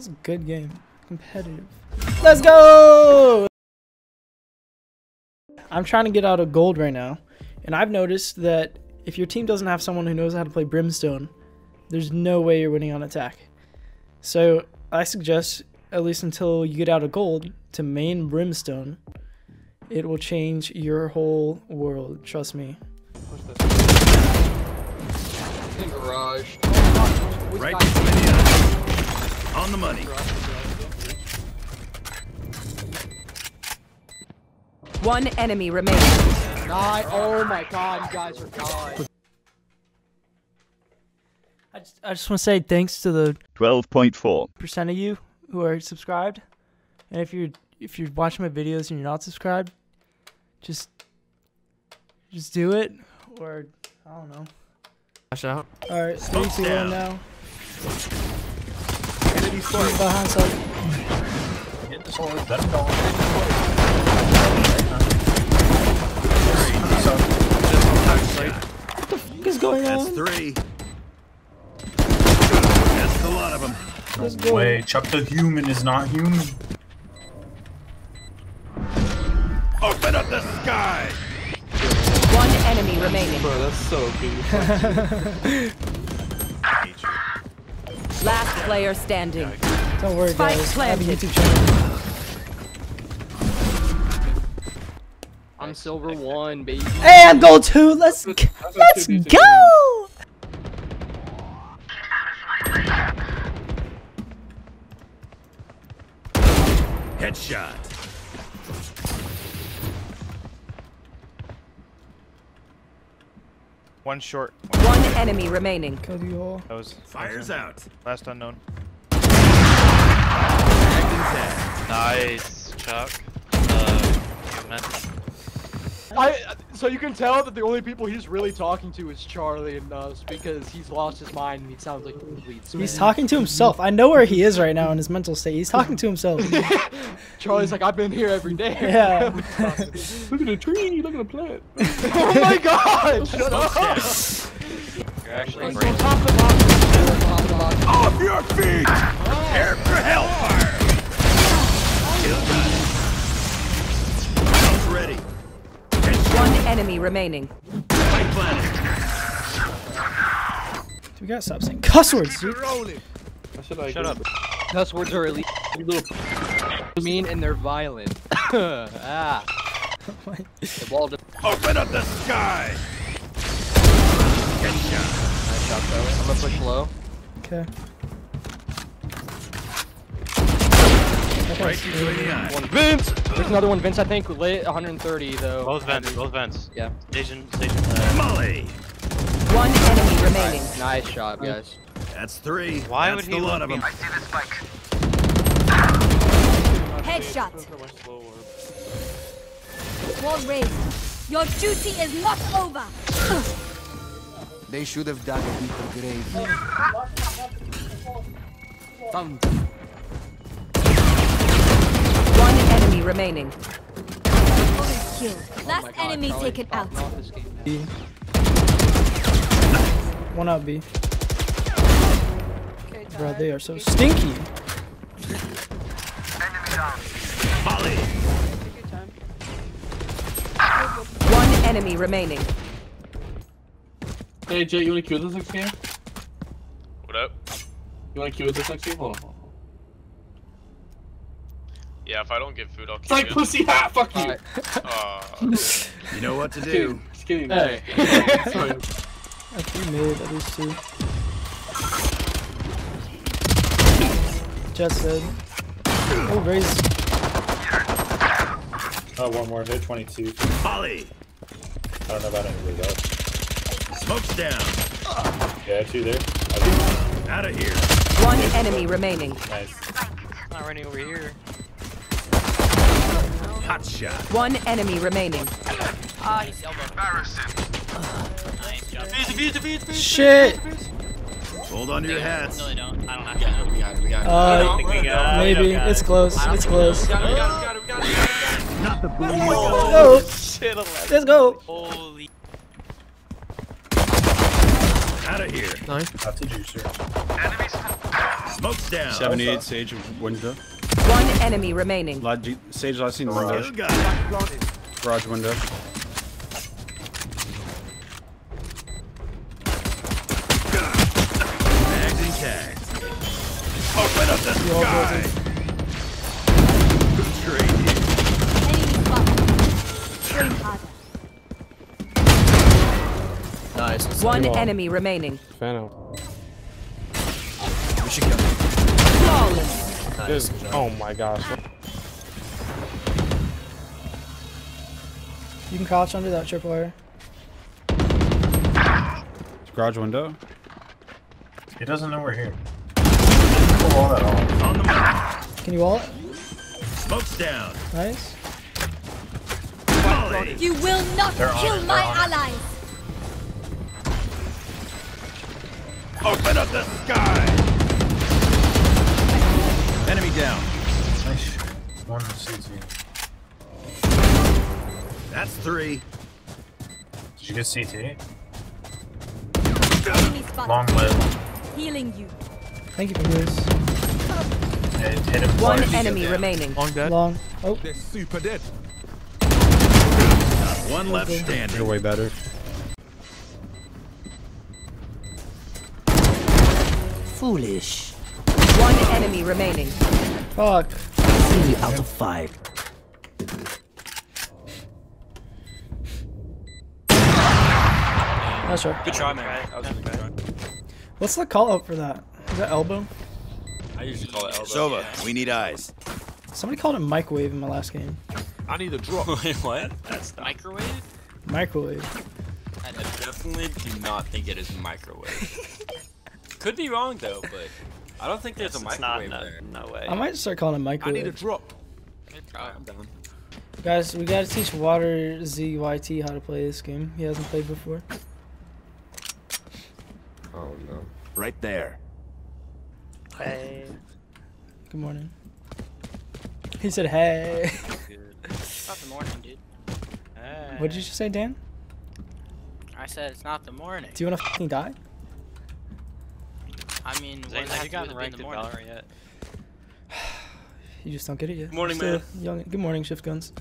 was a good game. Competitive. Let's go! I'm trying to get out of gold right now, and I've noticed that if your team doesn't have someone who knows how to play Brimstone, there's no way you're winning on attack. So I suggest, at least until you get out of gold, to main Brimstone. It will change your whole world, trust me. What's this? In the garage. Right on the money. One enemy remains. Oh my god, you guys are gone. I just want to say thanks to the 12.4% of you who are subscribed, and if you're watching my videos and you're not subscribed, just do it, or I don't know. Watch out! All right, smoke's down now. Enemy behind side. Get the sword. That's going. What the fuck is going on? That's three. A lot of them. No way, Chuck the human is not human. Open up the sky! One enemy remaining. Bro, that's so beautiful. Last player standing. Don't worry, Spike guys. Planted. I have a YouTube channel. I'm silver 1, baby. Hey, I'm gold 2. Let's go! Headshot. One short. One enemy remaining. Killed you all. That was fires out. Last unknown. Nice, Chuck. So you can tell that the only people he's really talking to is Charlie and us, because he's lost his mind and he sounds like a complete spin. He's talking to himself. I know where he is right now in his mental state. He's talking to himself. Charlie's like, I've been here every day. Yeah. Look at the tree. Look at the plant. Oh my god! Shut up! You're actually brave. Off your feet! Prepare for hellfire! Kill ready. One enemy remaining. We gotta stop saying cuss words, dude. Shut up. Cuss words are elite. You little mean and they're violent. Ah. The ball just open up the sky. Good shot. Nice shot, though. I'm gonna push low. Okay. Right, one Vince. There's another one Vince, I think, lit 130 though. Both vents. Yeah. Station. Molly. One enemy remaining. Nice shot, guys. That's three. Why would he a lot of them? I see the spike. Headshot. Wall raised. Your duty is not over. They should have dug a deeper grave. Found. Remaining. Last enemy taken out. One out B. Okay, bro, they are so stinky. Enemy down. Molly. One enemy remaining. Hey Jay, you wanna queue this next game? What up? You wanna queue this next game? Hold on. Yeah, if I don't get food, I'll kill you. It's like pussy hat, fuck you! You know what to do. Just kidding, man. Hey. Sorry. I think mid, at least two. Just said. Oh, raise. Oh, one more. They're 22. Molly! I don't know about anybody else. Smoke's down! Yeah, two there. Out of here. One enemy remaining. Nice. Not running over here. Hot shot. One enemy remaining. Ah, he's elbow. Embarrassing. Nice job. Shit. Hold on to your hats. No, they don't. I don't have to. We got it. Maybe. It's close. It's close. We got it. Not the boom. Oh, shit. Let's go. Holy. Out of here. Nice. Out to juicer. Enemies. Smoke's down. 78 Sage window. One enemy remaining. Sage last seen window. Garage window. Tagged and tagged. Open up the sky. Good trade here. Nice. One enemy remaining. Fan out. Should kill him. Flawless. Nice. Oh my gosh. You can crouch under that triple air. Garage window. It doesn't know we're here. Wall at all. On the wall. Can you wall it? Smoke's down. Nice. You will not kill my allies. Open up the sky. Enemy down. Nice. One CT. That's three. Did you get CT? Long live. Healing you. Thank you for this. Hit him. One enemy remaining. Long dead. Long. Oh. They're super dead. One left standing. You're way better. Foolish. One enemy remaining. Fuck. Three out of five. Not sure. Good try, man. That was a good try. What's the call out for that? Is that elbow? I usually call it elbow. Sova, yeah. We need eyes. Somebody called it microwave in my last game. I need a drop. Wait, what? That's the microwave? Microwave. I definitely do not think it is microwave. Could be wrong though, but. I don't think there's a microwave there. No way. I might start calling it microwave. I need a drop. I'm done. Guys, we gotta teach Water ZYT how to play this game. He hasn't played before. Oh no. Right there. Hey. Good morning. He said hey. It's not the morning, dude. Hey. What did you just say, Dan? I said it's not the morning. Do you wanna fucking die? I mean, what have you gotten ranked in Valorant yet? You just don't get it yet. Morning, man. Young. Good morning, Shift Guns.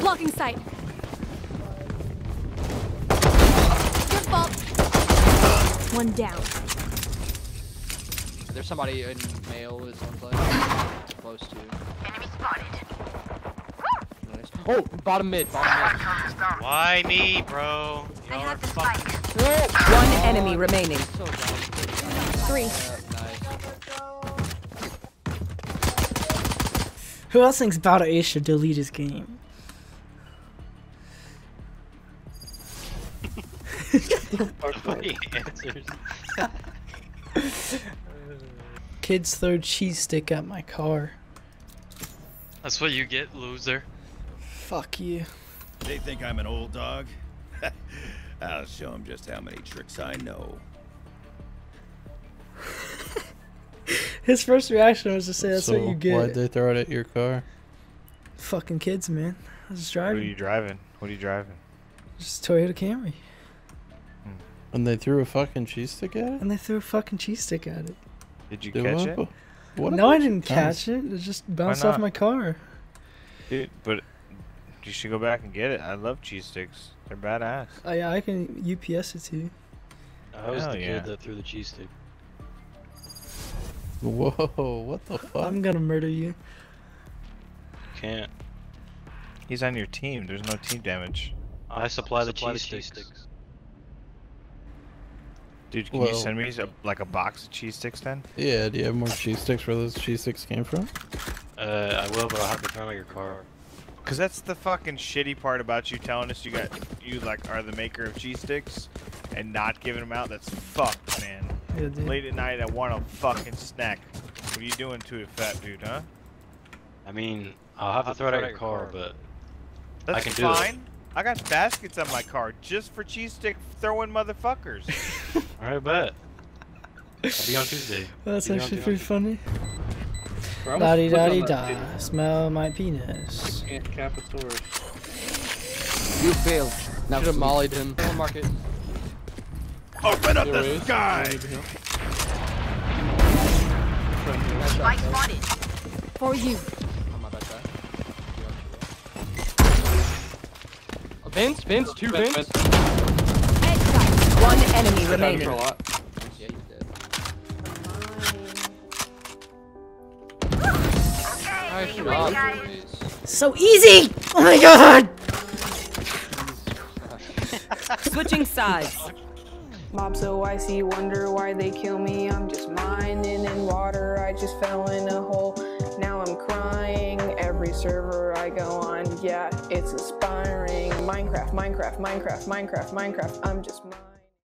Blocking sight. Your fault. One down. There's somebody in male is on play. It's close to. Enemy spotted. Nice. Oh, bottom mid. Bottom mid. Why me, bro? I have the spike. One enemy remaining. So three. Nice. Who else thinks Battle Ace should delete his game? Kids throw cheese stick at my car. That's what you get, loser. Fuck you. They think I'm an old dog. I'll show him just how many tricks I know. His first reaction was to say, "That's so what you get." Why'd they throw it at your car? Fucking kids, man. I was just driving. What are you driving? What are you driving? Just a Toyota Camry. And they threw a fucking cheese stick at it. Did you catch it? What? No, I didn't catch it. It just bounced off my car. Dude, but you should go back and get it. I love cheese sticks. They're badass. Oh yeah, I can UPS it to you. I was the kid that threw the cheese stick. Whoa, what the fuck? I'm gonna murder you. You can't. He's on your team. There's no team damage. I supply the cheese sticks. Dude, can you send me like a box of cheese sticks then? Yeah, do you have more cheese sticks where those cheese sticks came from? I will, but I'll have to find out your car. Cause that's the fucking shitty part about you telling us you like are the maker of cheese sticks and not giving them out. That's fucked, man. Yeah, late at night, I want a fucking snack. What are you doing to it, fat dude? Huh? I mean, I'll have to throw it out your car, but that's I can fine. Do it. I got baskets on my car just for cheese stick throwing motherfuckers. All right, bet. I'll be on Tuesday. Well, that's actually pretty funny. Da di da di da. Smell my penis. Can't cap a sword. You failed. Now should have mollied him. Open up the sky. Spike spotted. For you. Vince, two Vince. One enemy remaining. Yeah, he's dead. Okay, nice. So easy! Oh my god! Switching sides. Mob, so I see, wonder why they kill me. I'm just mining in water. I just fell in a hole. Now I'm crying. Every server I go on, yeah, it's inspiring. Minecraft, Minecraft, Minecraft, Minecraft, Minecraft. I'm just mining.